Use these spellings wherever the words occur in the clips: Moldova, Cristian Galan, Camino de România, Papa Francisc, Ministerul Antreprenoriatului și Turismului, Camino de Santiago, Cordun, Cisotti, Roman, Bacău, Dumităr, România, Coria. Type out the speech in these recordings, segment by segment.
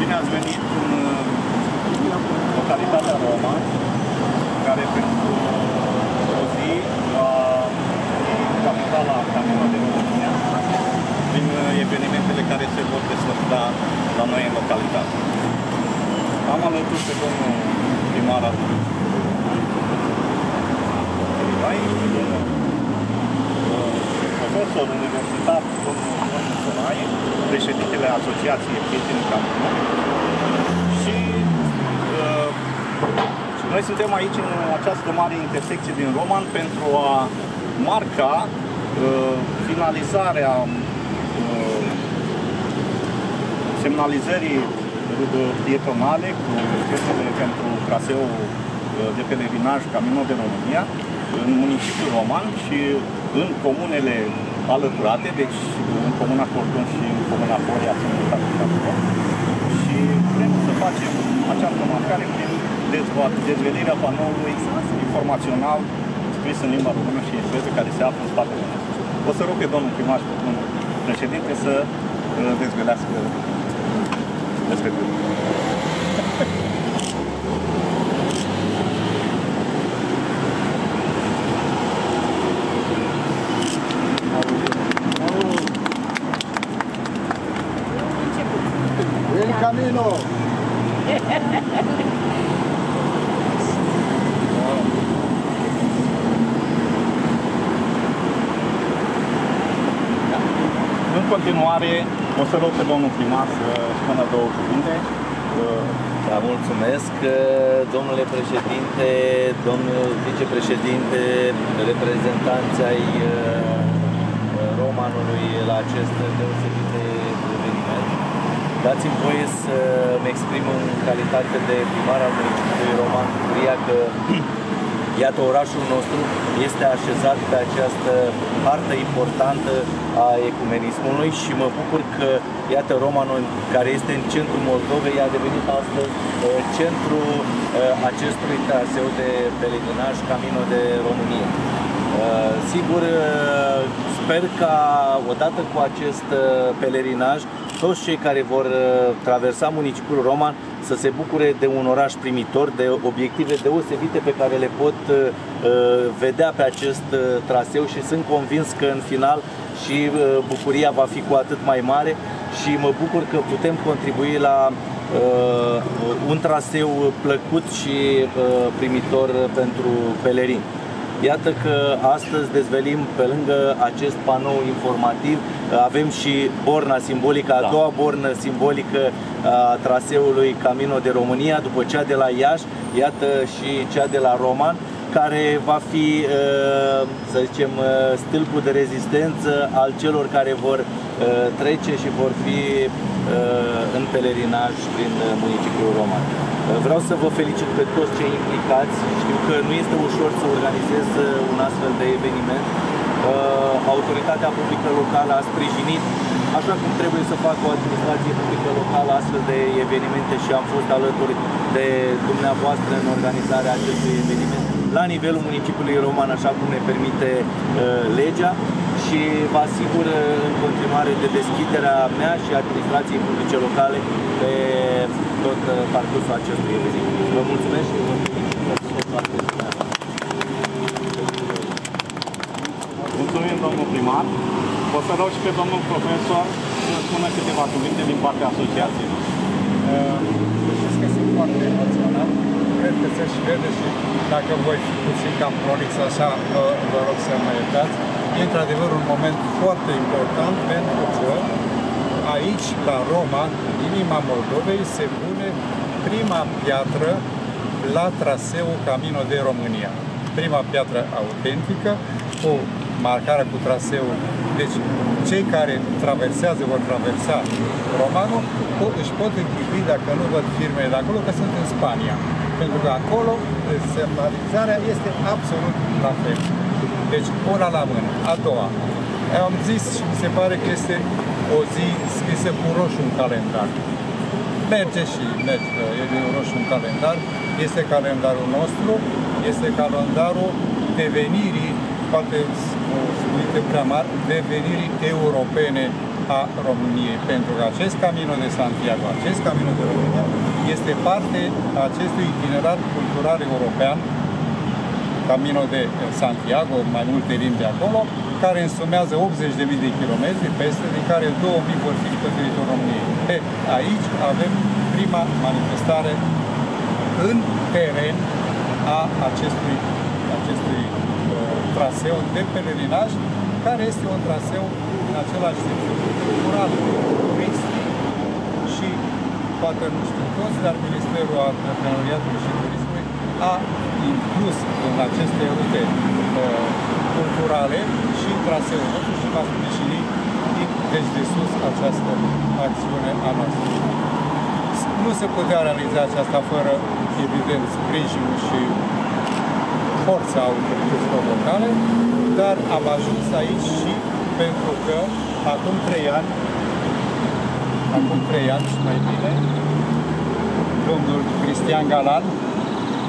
Bine ați venit în localitatea Roman, care pentru o zi a capitala Camino de România, prin evenimentele care se vor desfășura la noi în localitate. Am alături pe domnul primar al profesor universitar, domnul președintele Asociației Cristian Galan. Și noi suntem aici în această mare intersecție din Roman pentru a marca finalizarea semnalizării pietonale cu gestele pentru traseul de pelerinaj Camino de România în municipiul Roman și în comunele alăturate, deci în comuna Cordun și în comuna Coria, și vrem să facem această marcare prin dezvelirea panoului informațional scris în limba română și engleză care se află în spatele nostru. O să rog pe domnul primar și domnul președinte să dezvelească despre Camino! În continuare, o să rog pe domnul primar să spună două cuvinte. Da, mulțumesc, domnule președinte, domnul vicepreședinte, reprezentanții ai Romanului la acest deosebit de eveniment. Dați-mi voie să mă exprim în calitate de primar al municipiului Roman Coria că, iată, orașul nostru este așezat pe această hartă importantă a ecumenismului și mă bucur că, iată, Romanul, care este în centrul Moldovei, a devenit astăzi centrul acestui traseu de pelerinaj Camino de România. Sigur, sper că odată cu acest pelerinaj, toți cei care vor traversa municipiul Roman să se bucure de un oraș primitor, de obiective deosebite pe care le pot vedea pe acest traseu și sunt convins că în final și bucuria va fi cu atât mai mare și mă bucur că putem contribui la un traseu plăcut și primitor pentru pelerini. Iată că astăzi dezvelim, pe lângă acest panou informativ, avem și borna simbolică, a doua bornă simbolică a traseului Camino de România, după cea de la Iași, iată și cea de la Roman, care va fi, să zicem, stâlpul de rezistență al celor care vor trece și vor fi în pelerinaj prin municipiul Roman. Vreau să vă felicit pe toți cei implicați. Știu că nu este ușor să organizez un astfel de eveniment. Autoritatea publică locală a sprijinit, așa cum trebuie să facă o administrație publică locală, astfel de evenimente și am fost alături de dumneavoastră în organizarea acestui eveniment la nivelul municipiului Roman, așa cum ne permite legea. Și vă asigur în continuare de deschiderea mea și administrației publice locale pe tot parcursul acestui eveniment. Vă mulțumesc și vă mulțumesc. Mulțumim, domnul primar. O să rog și pe domnul profesor să spună câteva cuvinte din partea asociației. Știți că sunt foarte emoționat. Cred că se și vede și dacă voi fi puțin cam prolix așa, vă rog să mă iertați. E într-adevăr un moment foarte important pentru că aici, la Roma, în inima Moldovei, se pune prima piatră la traseul Camino de România. Prima piatră autentică, cu marcarea cu traseul. Deci, cei care traversează vor traversa Romanul, își pot închipui, dacă nu văd firmele de acolo, că sunt în Spania. Pentru că acolo semnalizarea este absolut la fel. Deci, una la mână. A doua, am zis și mi se pare că este o zi scrisă cu roșu în calendar. Merge și merge, e din roșu în calendar. Este calendarul nostru, este calendarul devenirii, poate spunite prea mari, devenirii europene a României. Pentru că acest Camino de Santiago, acest Camino de România, este parte a acestui itinerar cultural european, Camino de Santiago, mai multe limbi de acolo, care însumează 80.000 de kilometri, peste din care 2.000 vor fi pe teritoriul României. De aici avem prima manifestare în teren a acestui traseu de pelerinaj, care este un traseu în același sens cultural, turistic și, poate nu știu toți, dar Ministerul Antreprenoriatului și Turismului a inclus în aceste rute culturale și traseul nostru și va sprijini deci de sus această acțiune a noastră. Nu se putea realiza aceasta fără, evident, sprijinul și forța autorităților locale, dar am ajuns aici și pentru că acum trei ani și mai bine, domnul Cristian Galan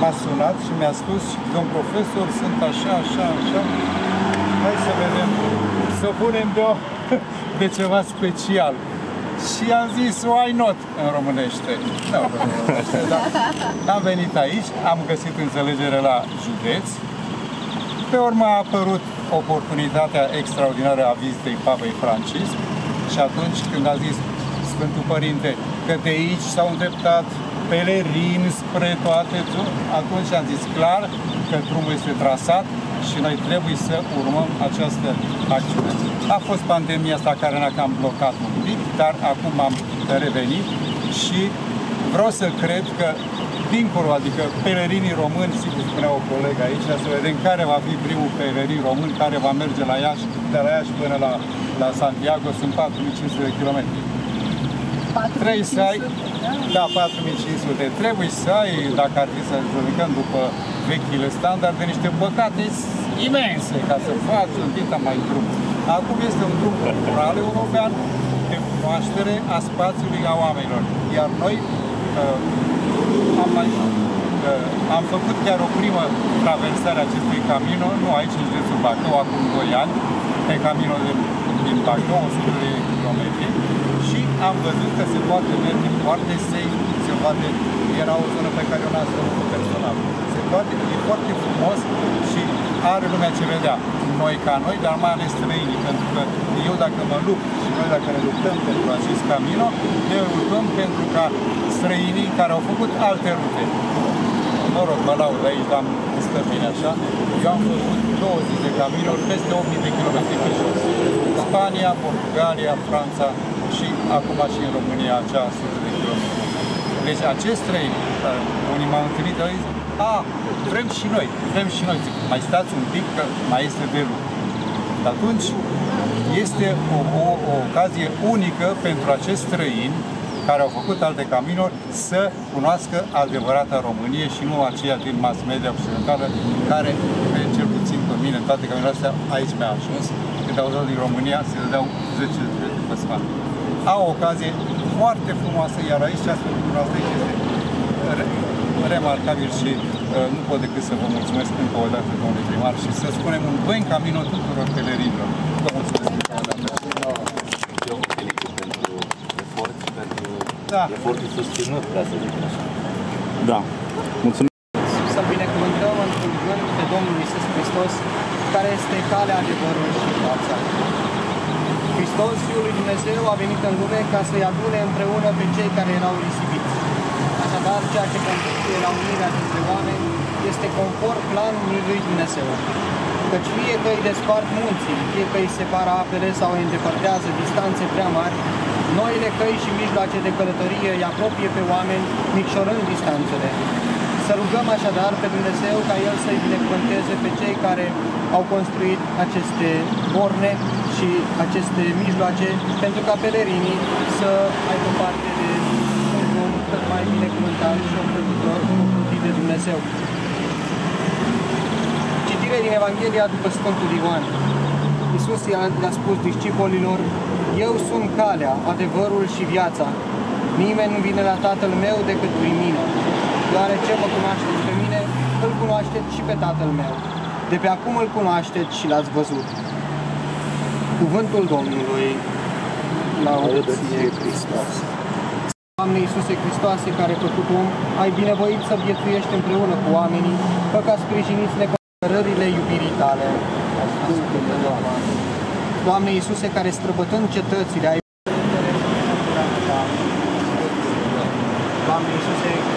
m-a sunat și mi-a spus: domn profesor, sunt așa, așa, așa, hai să vedem, să punem de ceva special. Și am zis, why not, în românește. Da, în românește, da. Am venit aici, am găsit înțelegere la județ. Pe urmă a apărut oportunitatea extraordinară a vizitei Papei Francisc. Și atunci când a zis Sfântul Părinte că de aici s-au îndreptat pelerini spre toate, atunci am zis clar că drumul este trasat și noi trebuie să urmăm această acțiune. A fost pandemia asta care ne-a cam blocat un pic, dar acum am revenit și vreau să cred că dincolo, adică pelerinii români, sigur spunea o colegă aici, să vedem care va fi primul pelerin român care va merge la Iași, de la Iași până la Santiago, sunt 4.500 de kilometri. Trebuie să ai, da, 4.500, trebuie să ai, dacă ar fi să judecăm după vechile standarde, niște băcate imense, ca să faci un dita mai drum. Acum este un drum cultural european de cunoaștere a spațiului, a oamenilor. Iar noi am făcut chiar o primă traversare a acestui Camino, nu aici în județul Bacău, acum 2 ani, pe Camino din Bacău, 100 de kilometri. Și am văzut că se poate merge foarte safe, se poate, era o zonă pe care eu n-am făcut personal. Se poate, e foarte frumos și are lumea ce vedea. Noi ca noi, dar mai ales străinii, pentru că eu dacă mă lupt și noi dacă ne luptăm pentru acest Camino, ne luptăm pentru ca străinii care au făcut alte rute. Mă rog, mă laud aici, dar îmi stă bine așa. Eu am făcut 20 de caminuri, peste 8.000 de kilometri pe jos. Spania, Portugalia, Franța și acum și în România, acea 100 de kilometri. Deci acest străin, unii m-au întâlnit, au zis: a, vrem și noi. Zic, mai stați un pic, că mai este de lucru. Atunci este o ocazie unică pentru acești străini care au făcut alte caminuri să cunoască adevărata Românie și nu aceea din mass media occidentală, care, cel puțin pe mine, în toate caminurile astea, aici mi-a ajuns. Când au zis din România, se dădeau 10 de pe spate. Au o ocazie foarte frumoasă, iar aici ce a spus dumneavoastră este remarcabil și nu pot decât să vă mulțumesc încă o dată, domnule primar, și să spunem un bun Camino tuturor pelerinilor. Vă mulțumesc încă o dată. Eu mă felicit pentru efort, pentru efortul susținut, ca să zic așa. Da, mulțumesc. Să binecuvântăm într-un gând pe Domnul Iisus Hristos, care este calea, adevărului și viața. Hristos, Fiul lui Dumnezeu, a venit în lume ca să-i adune împreună pe cei care erau risipiți. Așadar, ceea ce constituie la unirea dintre oameni este conform planului lui Dumnezeu. Căci fie că îi despart munții, fie că îi separă apele sau îi îndepărtează distanțe prea mari, noile căi și mijloace de călătorie îi apropie pe oameni, micșorând distanțele. Să rugăm așadar pe Dumnezeu ca El să-i binecuvânteze pe cei care au construit aceste borne și și aceste mijloace pentru ca pelerinii să aibă parte de un om cât mai binecuvântat și un plătitor de Dumnezeu. Citire din Evanghelia după Sfântul Ioan. Iisus i-a spus discipolilor: Eu sunt calea, adevărul și viața. Nimeni nu vine la Tatăl meu decât prin mine. Deoarece vă cunoașteți pe mine, îl cunoașteți și pe Tatăl meu. De pe acum îl cunoașteți și l-ați văzut. Cuvântul Domnului, laudați fie Hristos. Doamne Iisuse Hristoase, care făcut om, ai binevoit să viețuiești împreună cu oamenii, fă ca sprijiniți-ne cu cărările iubirii tale. Doamne Iisuse, care străbătând cetățile, ai Doamne Iisuse,